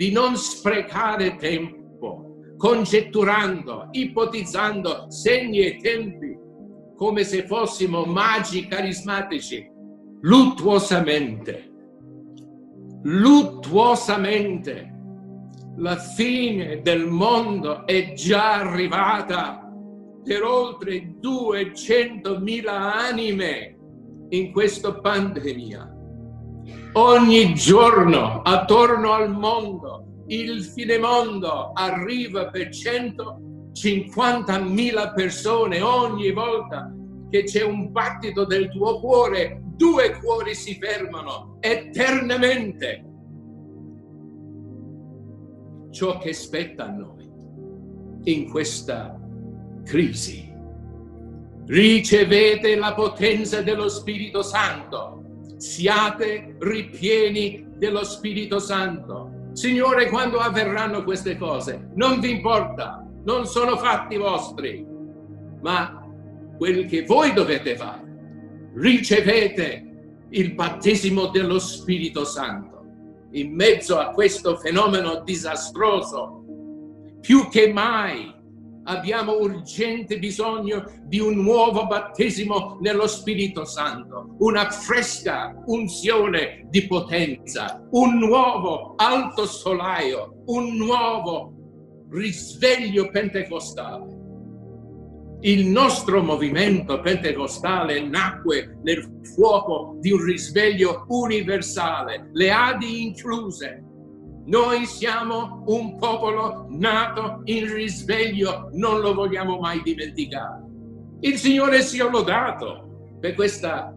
di non sprecare tempo, congetturando, ipotizzando segni e tempi, come se fossimo magi carismatici, luttuosamente. Luttuosamente. La fine del mondo è già arrivata per oltre 200.000 anime in questa pandemia. Ogni giorno attorno al mondo il fine mondo arriva per 150.000 persone. Ogni volta che c'è un battito del tuo cuore, due cuori si fermano eternamente. Ciò che spetta a noi in questa crisi: ricevete la potenza dello Spirito Santo, siate ripieni dello Spirito Santo. Signore, quando avverranno queste cose? Non vi importa, non sono fatti vostri, ma quel che voi dovete fare: ricevete il battesimo dello Spirito Santo. In mezzo a questo fenomeno disastroso, più che mai abbiamo urgente bisogno di un nuovo battesimo nello Spirito Santo, una fresca unzione di potenza, un nuovo alto solaio, un nuovo risveglio pentecostale. Il nostro movimento pentecostale nacque nel fuoco di un risveglio universale, le ADI incluse. Noi siamo un popolo nato in risveglio, non lo vogliamo mai dimenticare. Il Signore sia lodato per questa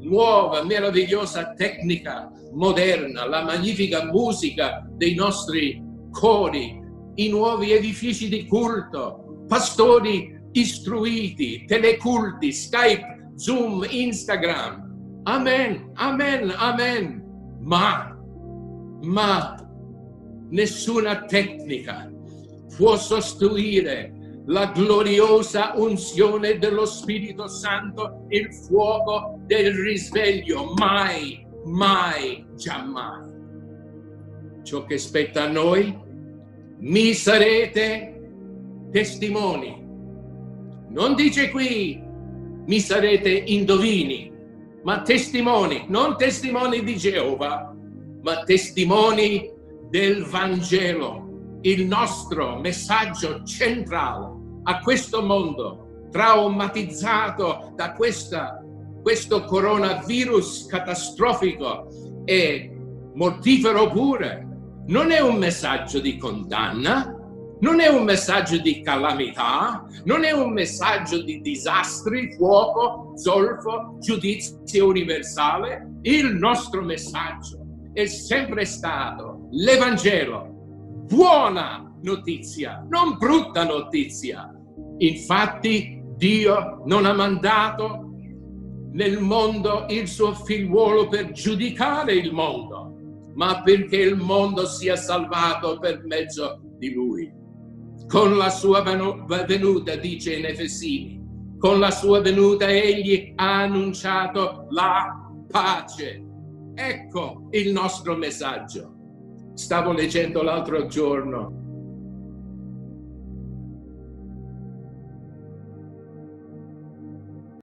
nuova, meravigliosa tecnica moderna, la magnifica musica dei nostri cori, i nuovi edifici di culto, pastori istruiti, teleculti, Skype, Zoom, Instagram. Amen, amen, amen. Ma nessuna tecnica può sostituire la gloriosa unzione dello Spirito Santo, il fuoco del risveglio. Mai, mai, giammai. Ciò che spetta a noi: mi sarete testimoni. Non dice qui mi sarete indovini, ma testimoni, non testimoni di Geova, ma testimoni del Vangelo, il nostro messaggio centrale a questo mondo traumatizzato da questo coronavirus catastrofico e mortifero pure. Non è un messaggio di condanna, non è un messaggio di calamità, non è un messaggio di disastri, fuoco, zolfo, giudizio universale. Il nostro messaggio è sempre stato l'Evangelo, buona notizia, non brutta notizia. Infatti Dio non ha mandato nel mondo il suo figliuolo per giudicare il mondo, ma perché il mondo sia salvato per mezzo di Lui. Con la sua venuta, dice in Efesini, con la sua venuta egli ha annunciato la pace. Ecco il nostro messaggio. Stavo leggendo l'altro giorno